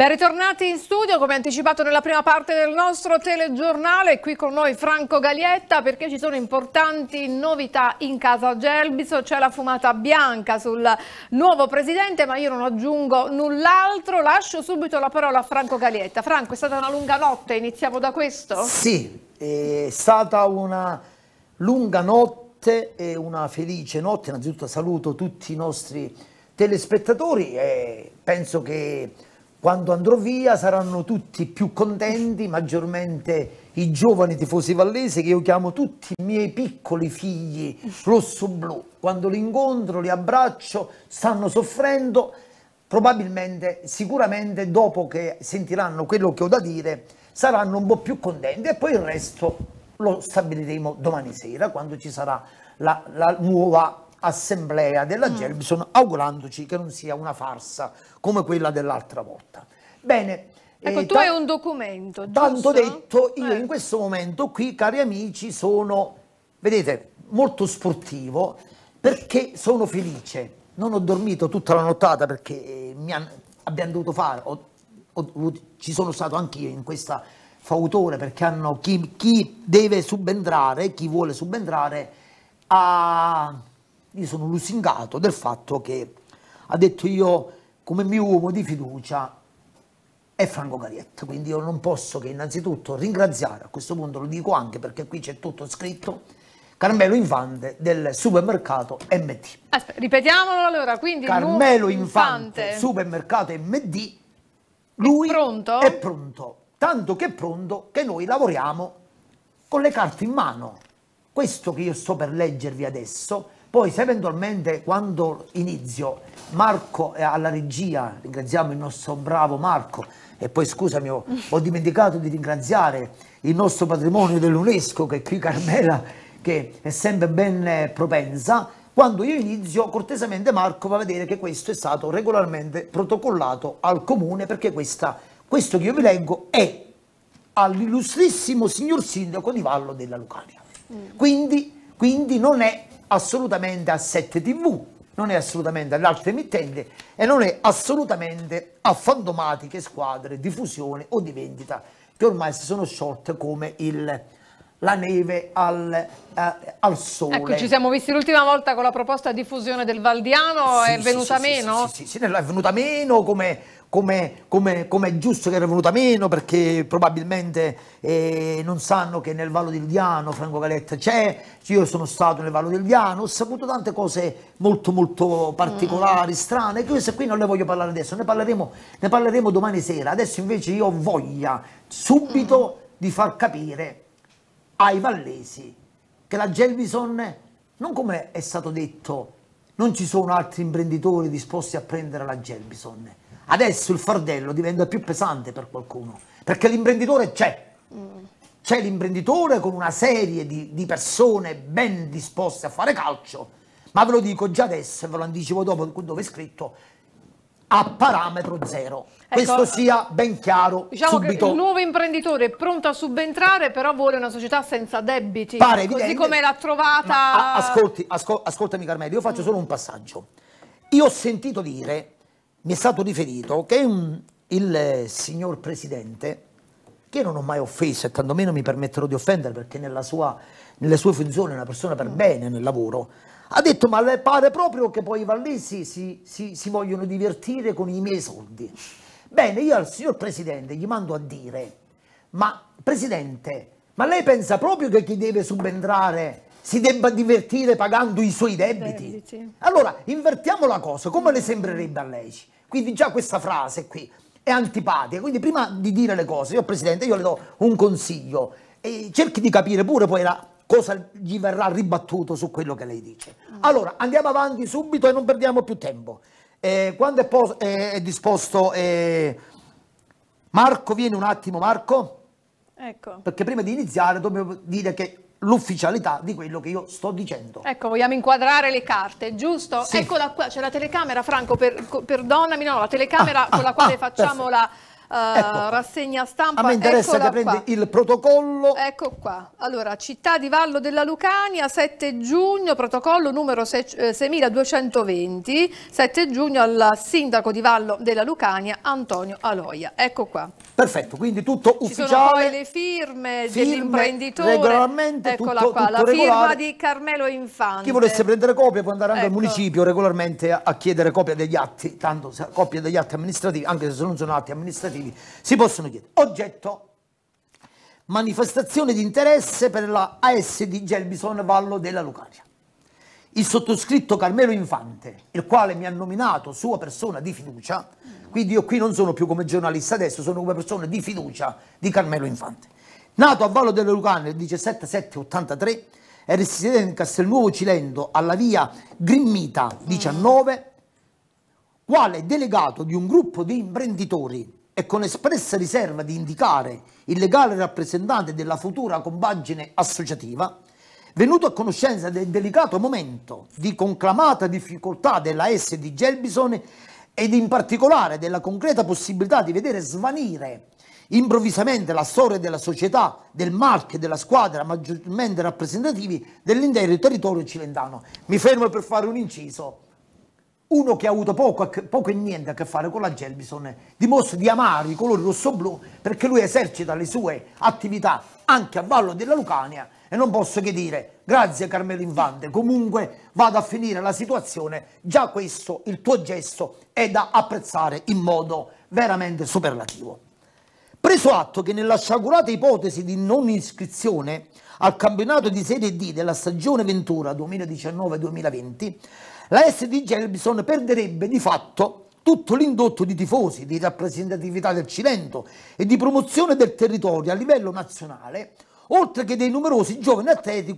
Ben ritornati in studio, come anticipato nella prima parte del nostro telegiornale, qui con noi Franco Galietta, perché ci sono importanti novità in casa Gelbison. C'è la fumata bianca sul nuovo presidente, ma io non aggiungo null'altro, lascio subito la parola a Franco Galietta. Franco, è stata una lunga notte, iniziamo da questo? Sì, è stata una lunga notte e una felice notte. Innanzitutto saluto tutti i nostri telespettatori e penso che quando andrò via saranno tutti più contenti, maggiormente i giovani tifosi vallesi, che io chiamo tutti i miei piccoli figli rosso-blu. Quando li incontro, li abbraccio, stanno soffrendo, probabilmente, sicuramente dopo che sentiranno quello che ho da dire saranno un po' più contenti, e poi il resto lo stabiliremo domani sera, quando ci sarà la nuova assemblea della Gelbison, augurandoci che non sia una farsa come quella dell'altra volta. Bene, ecco, tu hai un documento, giusto? Tanto detto, io in questo momento qui, cari amici, sono, vedete, molto sportivo, perché sono felice. Non ho dormito tutta la nottata perché abbiamo dovuto fare, ci sono stato anch'io in questa fautore, perché hanno chi deve subentrare, chi vuole subentrare a... Io sono lusingato del fatto che ha detto io come mio uomo di fiducia è Franco Galietta, quindi io non posso che innanzitutto ringraziare, a questo punto lo dico anche perché qui c'è tutto scritto, Carmelo Infante del supermercato MD. Aspetta, ripetiamolo allora, quindi Carmelo Infante, supermercato MD, lui è pronto, tanto che è pronto che noi lavoriamo con le carte in mano. Questo che io sto per leggervi adesso. Poi se eventualmente quando inizio Marco alla regia, ringraziamo il nostro bravo Marco, e poi scusami ho dimenticato di ringraziare il nostro patrimonio dell'UNESCO, che è qui Carmela, che è sempre ben propensa, quando io inizio cortesemente Marco va a vedere che questo è stato regolarmente protocollato al comune, perché questo che io vi leggo è all'illustrissimo signor sindaco di Vallo della Lucania, quindi non è assolutamente a 7 TV, non è assolutamente all'altra emittente e non è assolutamente a fantomatiche squadre di fusione o di vendita che ormai si sono sciolte come la neve al sole. Ecco, ci siamo visti l'ultima volta con la proposta di fusione del Valdiano, sì, è venuta meno? Sì, è venuta meno come è giusto che era venuta meno, perché probabilmente non sanno che nel Vallo del Diano Franco Galietta c'è. Io sono stato nel Vallo del Diano, ho saputo tante cose molto particolari, strane, che queste qui non le voglio parlare adesso, ne parleremo domani sera. Adesso invece io ho voglia subito di far capire ai vallesi che la Gelbison, non come è stato detto, non ci sono altri imprenditori disposti a prendere la Gelbison. Adesso il fardello diventa più pesante per qualcuno, perché l'imprenditore c'è l'imprenditore con una serie di persone ben disposte a fare calcio, ma ve lo dico già adesso e ve lo anticipo dopo dove è scritto, a parametro zero. Ecco, questo sia ben chiaro, diciamo, subito. Che il nuovo imprenditore è pronto a subentrare, però vuole una società senza debiti, pare così evidente, come l'ha trovata. Ascoltami Carmelo, io faccio solo un passaggio. Io ho sentito dire, mi è stato riferito, che il signor Presidente, che io non ho mai offeso e tantomeno mi permetterò di offendere, perché nelle sue funzioni è una persona per bene nel lavoro, ha detto ma le pare proprio che poi i vallesi si vogliono divertire con i miei soldi. Bene, io al signor Presidente gli mando a dire, ma Presidente, ma lei pensa proprio che chi deve subentrare si debba divertire pagando i suoi debiti? Allora invertiamo la cosa, come le sembrerebbe a lei? Quindi già questa frase qui è antipatica, quindi prima di dire le cose, io Presidente, io le do un consiglio e cerchi di capire pure poi cosa gli verrà ribattuto su quello che lei dice. Allora andiamo avanti subito e non perdiamo più tempo. Quando è disposto Marco, vieni un attimo Marco, ecco, perché prima di iniziare dobbiamo dire che l'ufficialità di quello che io sto dicendo. Ecco, vogliamo inquadrare le carte, giusto? Sì. Eccola qua, c'è la telecamera, Franco, perdonami, no, la telecamera con la quale facciamo la, ecco, rassegna stampa. A me interessa che prende il protocollo. Ecco qua. Allora, città di Vallo della Lucania, 7 giugno, protocollo numero 6220, 7 giugno al sindaco di Vallo della Lucania, Antonio Aloia. Ecco qua. Perfetto, quindi tutto ufficiale. Ci sono poi le firme dell'imprenditore. Regolarmente, eccola tutto, qua, tutto la regolare. Firma di Carmelo Infante. Chi volesse prendere copia può andare anche al municipio regolarmente a chiedere copia degli atti, tanto copia degli atti amministrativi, anche se non sono atti amministrativi, si possono chiedere. Oggetto: manifestazione di interesse per la AS di Gelbison Vallo della Lucania. Il sottoscritto Carmelo Infante, il quale mi ha nominato sua persona di fiducia, quindi io qui non sono più come giornalista adesso, sono come persona di fiducia di Carmelo Infante. Nato a Vallo della Lucania il 17/7/83, è residente in Castelnuovo Cilento alla via Grimmita 19, quale delegato di un gruppo di imprenditori e con espressa riserva di indicare il legale rappresentante della futura compagine associativa, venuto a conoscenza del delicato momento di conclamata difficoltà della AS di Gelbison ed in particolare della concreta possibilità di vedere svanire improvvisamente la storia della società, del marchio e della squadra maggiormente rappresentativi dell'intero territorio cilentano. Mi fermo per fare un inciso. Uno che ha avuto poco e niente a che fare con la Gelbison dimostra di amare i colori rosso-blu, perché lui esercita le sue attività anche a Vallo della Lucania e non posso che dire grazie Carmelo Infante, comunque vado a finire la situazione, già questo, il tuo gesto, è da apprezzare in modo veramente superlativo. Preso atto che nella sciagurata ipotesi di non iscrizione al campionato di Serie D della stagione Ventura 2019-2020, la AS di Gelbison perderebbe di fatto tutto l'indotto di tifosi, di rappresentatività del Cilento e di promozione del territorio a livello nazionale, oltre che dei numerosi giovani atleti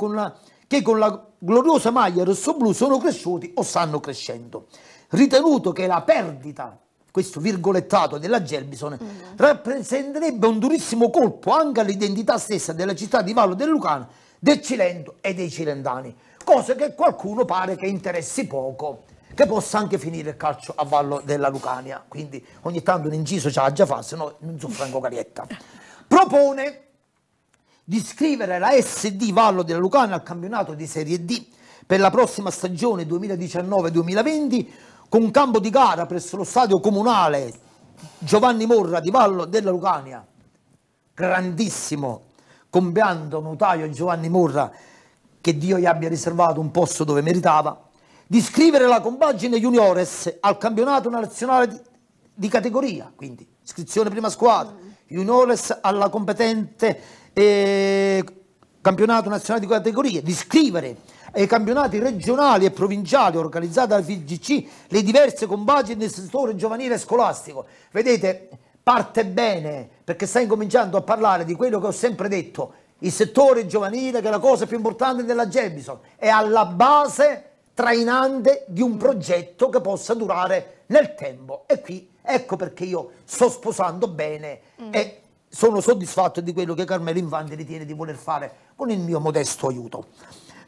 che con la gloriosa maglia rossoblù sono cresciuti o stanno crescendo. Ritenuto che la perdita, questo virgolettato, della Gelbison rappresenterebbe un durissimo colpo anche all'identità stessa della città di Vallo della Lucania, del Cilento e dei cilentani, cosa che qualcuno pare che interessi poco, che possa anche finire il calcio a Vallo della Lucania. Quindi ogni tanto un inciso ce l'ha già fatto, se no non sono Franco Galietta. Propone di iscrivere la SD Vallo della Lucania al campionato di Serie D per la prossima stagione 2019-2020, con campo di gara presso lo stadio comunale Giovanni Morra di Vallo della Lucania, grandissimo compianto notaio Giovanni Morra, che Dio gli abbia riservato un posto dove meritava, di iscrivere la compagine juniores al campionato nazionale di categoria, quindi iscrizione prima squadra, juniores alla competente campionato nazionale di categoria, di iscrivere ai campionati regionali e provinciali organizzati dal FIGC le diverse compagini del settore giovanile e scolastico. Vedete, parte bene, perché sta incominciando a parlare di quello che ho sempre detto, il settore giovanile, che è la cosa più importante della Gelbison, è alla base trainante di un progetto che possa durare nel tempo, e qui ecco perché io sto sposando bene e sono soddisfatto di quello che Carmelo Infante ritiene di voler fare con il mio modesto aiuto.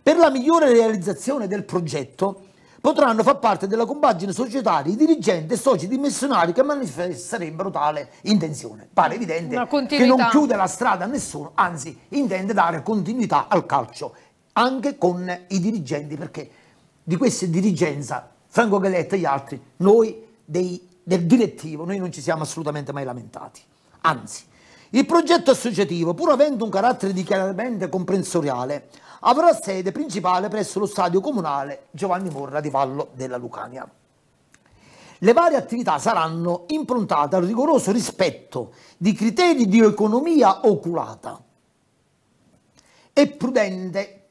Per la migliore realizzazione del progetto potranno far parte della compagine societaria i dirigenti e soci dimissionari che manifesterebbero tale intenzione. Pare evidente che non chiude la strada a nessuno, anzi intende dare continuità al calcio anche con i dirigenti, perché di questa dirigenza, Franco Galietta e gli altri, noi del direttivo, noi non ci siamo assolutamente mai lamentati, anzi. Il progetto associativo, pur avendo un carattere dichiaratamente comprensoriale, avrà sede principale presso lo stadio comunale Giovanni Morra di Vallo della Lucania. Le varie attività saranno improntate al rigoroso rispetto di criteri di economia oculata e prudente,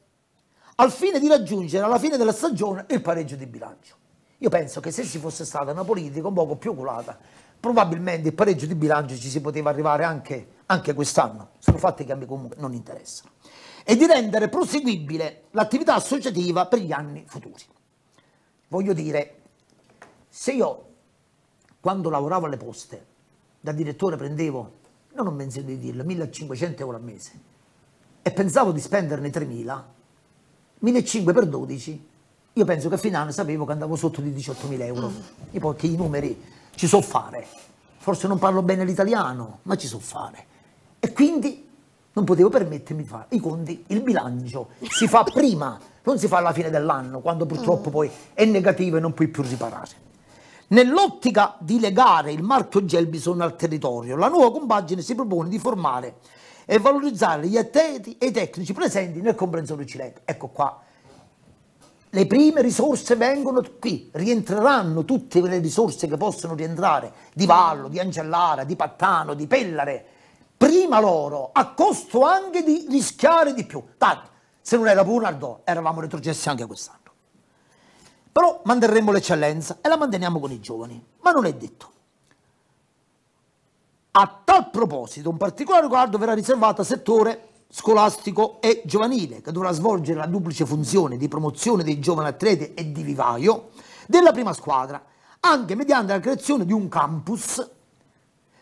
al fine di raggiungere alla fine della stagione il pareggio di bilancio. Io penso che se ci fosse stata una politica un poco più oculata, probabilmente il pareggio di bilancio ci si poteva arrivare anche quest'anno. Sono fatti che a me comunque non interessano. E di rendere proseguibile l'attività associativa per gli anni futuri. Voglio dire, se io quando lavoravo alle poste da direttore prendevo, non ho menzionato di dirlo, 1.500 euro al mese e pensavo di spenderne 3.000, 1.500 per 12, io penso che a fine anno sapevo che andavo sotto di 18.000 euro. E poi che i numeri ci so fare, forse non parlo bene l'italiano, ma ci so fare. E quindi non potevo permettermi di fare i conti, il bilancio si fa prima, non si fa alla fine dell'anno, quando purtroppo poi è negativo e non puoi più riparare. Nell'ottica di legare il marchio Gelbison al territorio, la nuova compagine si propone di formare e valorizzare gli atleti e i tecnici presenti nel comprensorio cilento. Ecco qua, le prime risorse vengono qui, rientreranno tutte le risorse che possono rientrare, di Vallo, di Ancellara, di Pattano, di Pellare, prima loro, a costo anche di rischiare di più. Tanto, se non era Punardo, eravamo retrocessi anche quest'anno. Però manterremo l'eccellenza e la manteniamo con i giovani, ma non è detto. A tal proposito, un particolare riguardo verrà riservato al settore scolastico e giovanile, che dovrà svolgere la duplice funzione di promozione dei giovani atleti e di vivaio della prima squadra, anche mediante la creazione di un campus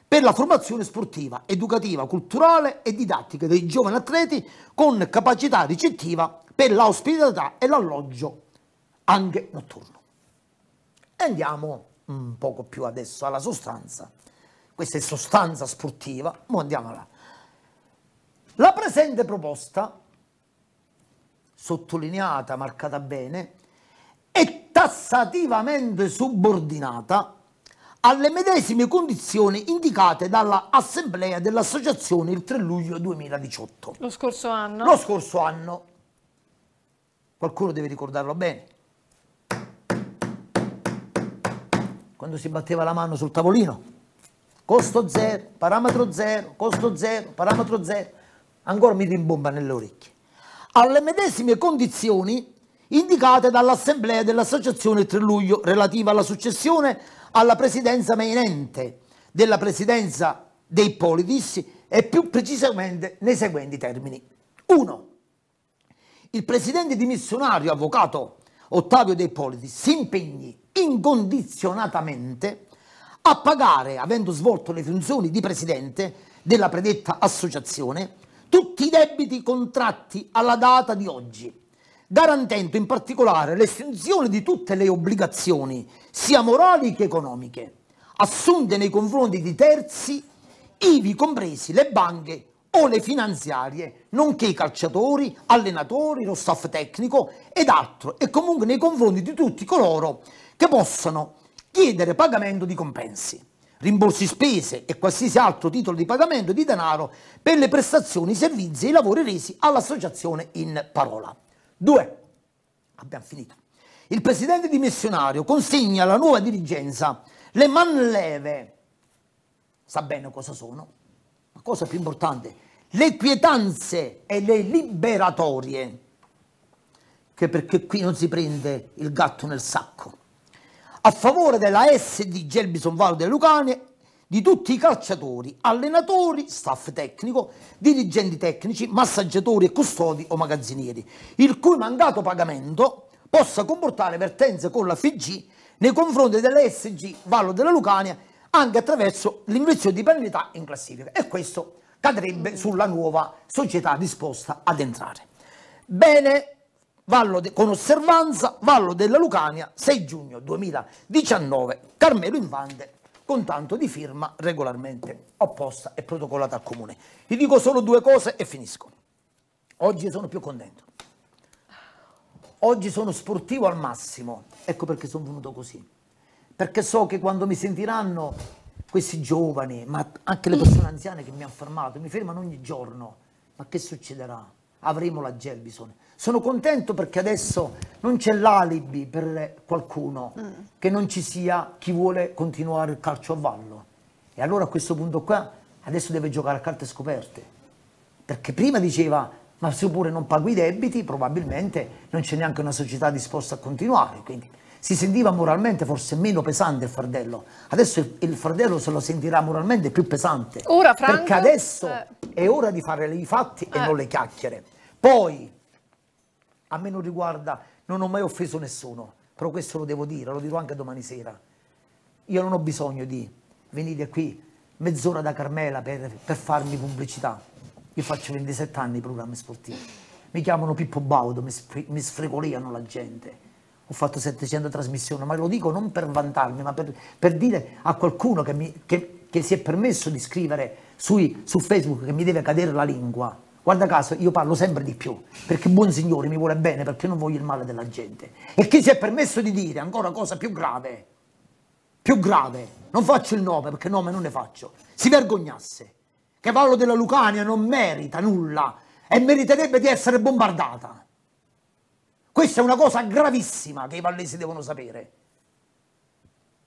per la formazione sportiva, educativa, culturale e didattica dei giovani atleti con capacità ricettiva per l'ospitalità e l'alloggio anche notturno. E andiamo un poco più adesso alla sostanza. Questa è sostanza sportiva, ma andiamo là. La presente proposta, sottolineata, marcata bene, è tassativamente subordinata alle medesime condizioni indicate dall'assemblea dell'associazione il 3 luglio 2018. Lo scorso anno? Lo scorso anno. Qualcuno deve ricordarlo bene. Quando si batteva la mano sul tavolino, costo zero, parametro zero, costo zero, parametro zero, ancora mi rimbomba nelle orecchie. Alle medesime condizioni indicate dall'assemblea dell'associazione il 3 luglio relativa alla successione alla presidenza mainente della presidenza dei Politici e più precisamente nei seguenti termini. 1. Il presidente dimissionario, avvocato Ottavio dei Politici, si impegni incondizionatamente a pagare, avendo svolto le funzioni di presidente della predetta associazione, tutti i debiti contratti alla data di oggi, garantendo in particolare l'estinzione di tutte le obbligazioni, sia morali che economiche, assunte nei confronti di terzi, ivi compresi le banche o le finanziarie, nonché i calciatori, allenatori, lo staff tecnico ed altro, e comunque nei confronti di tutti coloro che possano chiedere pagamento di compensi, rimborsi spese e qualsiasi altro titolo di pagamento di denaro per le prestazioni, i servizi e i lavori resi all'associazione in parola. 2. Abbiamo finito. Il presidente dimissionario consegna alla nuova dirigenza le manleve, sa bene cosa sono, ma cosa più importante, le quietanze e le liberatorie, che perché qui non si prende il gatto nel sacco, a favore della S di Gelbison Vallo della Lucania, di tutti i calciatori, allenatori, staff tecnico, dirigenti tecnici, massaggiatori e custodi o magazzinieri, il cui mancato pagamento possa comportare vertenze con la FIGC nei confronti della SG Vallo della Lucania, anche attraverso l'inversione di penalità in classifica, e questo cadrebbe sulla nuova società disposta ad entrare. Bene, con osservanza, Vallo della Lucania, 6 giugno 2019, Carmelo Infante, con tanto di firma regolarmente apposta e protocollata al comune. Vi dico solo due cose e finisco. Oggi sono più contento. Oggi sono sportivo al massimo, ecco perché sono venuto così. Perché so che quando mi sentiranno questi giovani, ma anche le persone anziane che mi hanno fermato, mi fermano ogni giorno, ma che succederà? Avremo la Gelbison. Sono contento perché adesso non c'è l'alibi per qualcuno che non ci sia chi vuole continuare il calcio a Vallo. E allora a questo punto qua adesso deve giocare a carte scoperte. Perché prima diceva, ma se pure non pago i debiti, probabilmente non c'è neanche una società disposta a continuare, quindi si sentiva moralmente forse meno pesante il fardello. Adesso il fardello se lo sentirà moralmente più pesante. Ora, Franco, perché adesso è ora di fare i fatti e non le chiacchiere. Poi, a me non riguarda, non ho mai offeso nessuno, però questo lo devo dire, lo dirò anche domani sera. Io non ho bisogno di venire qui mezz'ora da Carmela per farmi pubblicità. Io faccio 27 anni di programmi sportivi. Mi chiamano Pippo Baudo, mi sfregoliano la gente. Ho fatto 700 trasmissioni, ma lo dico non per vantarmi, ma per dire a qualcuno che che si è permesso di scrivere su Facebook che mi deve cadere la lingua. Guarda caso, io parlo sempre di più, perché il buon Signore mi vuole bene, perché non voglio il male della gente. E chi si è permesso di dire ancora cosa più grave, non faccio il nome, perché nome non ne faccio, si vergognasse, che Vallo della Lucania non merita nulla e meriterebbe di essere bombardata. Questa è una cosa gravissima che i vallesi devono sapere.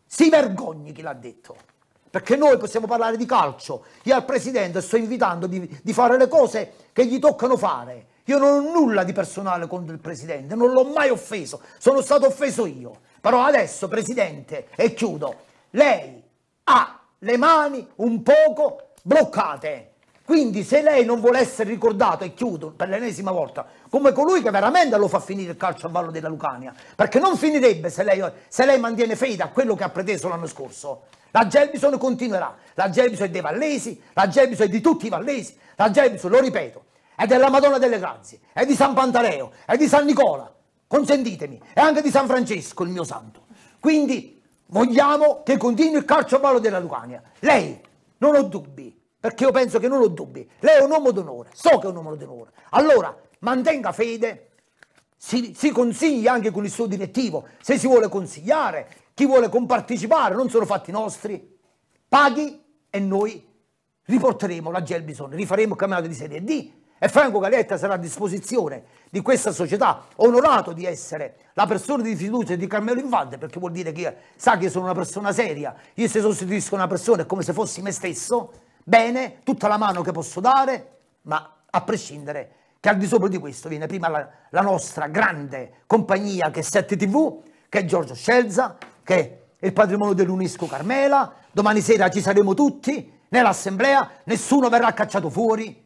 Si vergogni chi l'ha detto, perché noi possiamo parlare di calcio. Io al Presidente sto invitando di fare le cose che gli toccano fare. Io non ho nulla di personale contro il Presidente, non l'ho mai offeso, sono stato offeso io. Però adesso, Presidente, e chiudo, lei ha le mani un poco bloccate. Quindi se lei non vuole essere ricordato, e chiudo per l'ennesima volta, come colui che veramente lo fa finire il calcio a Vallo della Lucania, perché non finirebbe se lei mantiene fede a quello che ha preteso l'anno scorso. La Gelbison continuerà, la Gelbison è dei vallesi, la Gelbison è di tutti i vallesi, la Gelbison, lo ripeto, è della Madonna delle Grazie, è di San Pantaleo, è di San Nicola, consentitemi, è anche di San Francesco il mio santo. Quindi vogliamo che continui il calcio a Vallo della Lucania. Lei, non ho dubbi, perché io penso che non ho dubbi, lei è un uomo d'onore, so che è un uomo d'onore, allora mantenga fede, si consiglia anche con il suo direttivo, se si vuole consigliare, chi vuole compartecipare, non sono fatti nostri, paghi e noi riporteremo la Gelbison, rifaremo il campionato di Serie D e Franco Galietta sarà a disposizione di questa società, onorato di essere la persona di fiducia di Carmelo Infante, perché vuol dire che io, sa che io sono una persona seria, io se sostituisco una persona è come se fossi me stesso. Bene, tutta la mano che posso dare, ma a prescindere che al di sopra di questo viene prima la nostra grande compagnia che è 7TV, che è Giorgio Scelza, che è il patrimonio dell'UNESCO Carmela. Domani sera ci saremo tutti nell'assemblea, nessuno verrà cacciato fuori,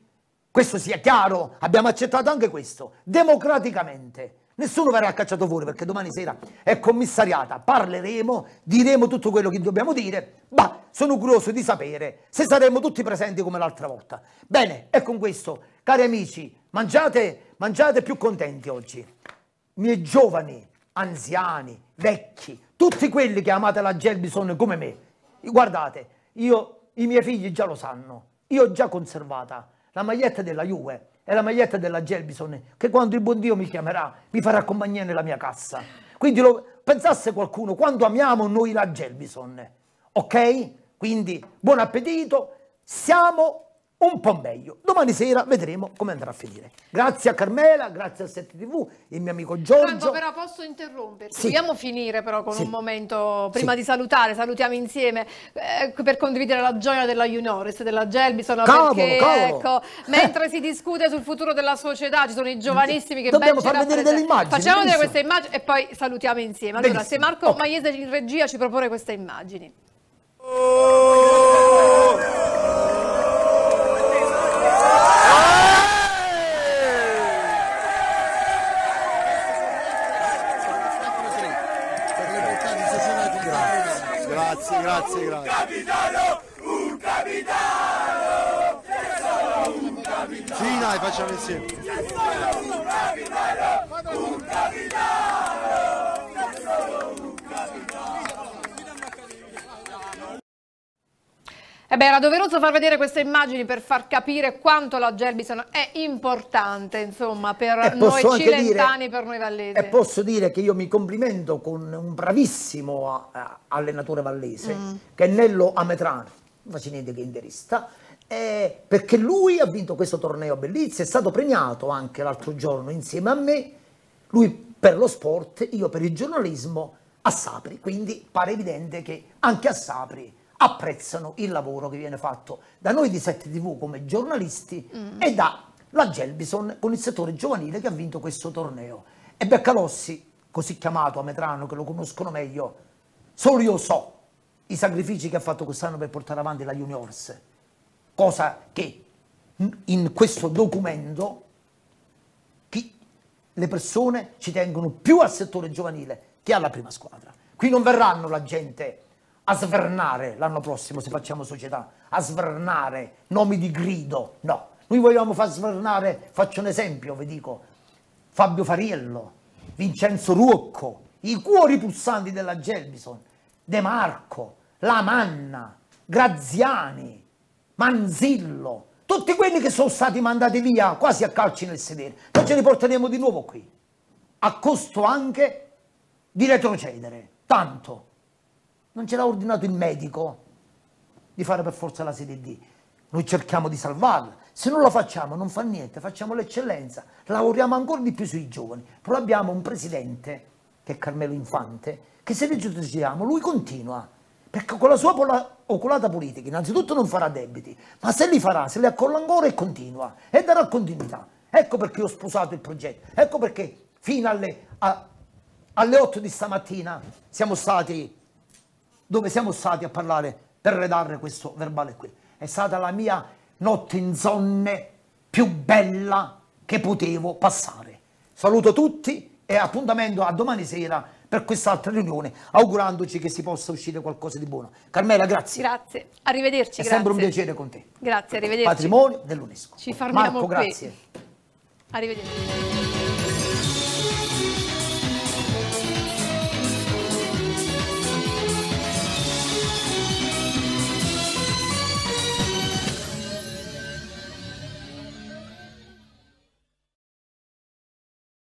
questo sia chiaro, abbiamo accettato anche questo, democraticamente. Nessuno verrà cacciato fuori perché domani sera è commissariata, parleremo, diremo tutto quello che dobbiamo dire, ma sono curioso di sapere se saremo tutti presenti come l'altra volta. Bene, e con questo, cari amici, mangiate più contenti oggi. Miei giovani, anziani, vecchi, tutti quelli che amate la Gelbison come me, guardate, i miei figli già lo sanno, io ho già conservata la maglietta della Juve, è la maglietta della Gelbison, che quando il buon Dio mi chiamerà, mi farà compagnia nella mia cassa. Quindi pensasse qualcuno, quando amiamo noi la Gelbison, ok? Quindi buon appetito, siamo un po' meglio. Domani sera vedremo come andrà a finire. Grazie a Carmela, grazie a 7TV, il mio amico Giorgio. Franco, però posso interromperti? Sì. Dobbiamo finire però con un momento, prima di salutare, salutiamo insieme, per condividere la gioia della Juniores, della Gelbison, perché ecco, mentre si discute sul futuro della società, ci sono i giovanissimi che dobbiamo far vedere delle immagini. Facciamo vedere queste immagini e poi salutiamo insieme. Allora, benissimo. Se Marco Maiese in regia ci propone queste immagini. Grazie. Un capitano! Sì, dai, facciamo insieme. Era doveroso far vedere queste immagini per far capire quanto la Gelbison è importante, insomma, per noi cilentani, per noi vallesi. E posso dire che io mi complimento con un bravissimo allenatore vallese, che è Nello Ametrano, non faccio niente che interista, perché lui ha vinto questo torneo a Bellizia, è stato premiato anche l'altro giorno insieme a me, lui per lo sport, io per il giornalismo, a Sapri, quindi pare evidente che anche a Sapri apprezzano il lavoro che viene fatto da noi di 7TV come giornalisti e dalla Gelbison con il settore giovanile che ha vinto questo torneo. E Beccalossi, così chiamato Ametrano, che lo conoscono meglio, solo io so i sacrifici che ha fatto quest'anno per portare avanti la Juniors, cosa che in questo documento le persone ci tengono più al settore giovanile che alla prima squadra. Qui non verranno la gente a svernare l'anno prossimo, se facciamo società, a svernare nomi di grido, no. Noi vogliamo far svernare, faccio un esempio, vi dico, Fabio Fariello, Vincenzo Ruocco, i cuori pulsanti della Gelbison, De Marco, La Manna, Graziani, Manzillo, tutti quelli che sono stati mandati via quasi a calci nel sedere. Noi ce li porteremo di nuovo qui, a costo anche di retrocedere. Tanto non ce l'ha ordinato il medico di fare per forza la Serie D. Noi cerchiamo di salvarla. Se non lo facciamo non fa niente, facciamo l'eccellenza, lavoriamo ancora di più sui giovani. Però abbiamo un presidente, che è Carmelo Infante, che se leggiamo lui continua, perché con la sua oculata politica innanzitutto non farà debiti, ma se li farà, se li accolla ancora e continua, e darà continuità. Ecco perché ho sposato il progetto, ecco perché fino alle 8 di stamattina siamo stati dove siamo stati a parlare per redarre questo verbale qui. È stata la mia notte insonne più bella che potevo passare. Saluto tutti e appuntamento a domani sera per quest'altra riunione, augurandoci che si possa uscire qualcosa di buono. Carmela, grazie. Grazie, arrivederci. È sempre un piacere con te. Grazie, arrivederci. Patrimonio dell'UNESCO. Ci fermiamo qui. Marco, grazie. Arrivederci.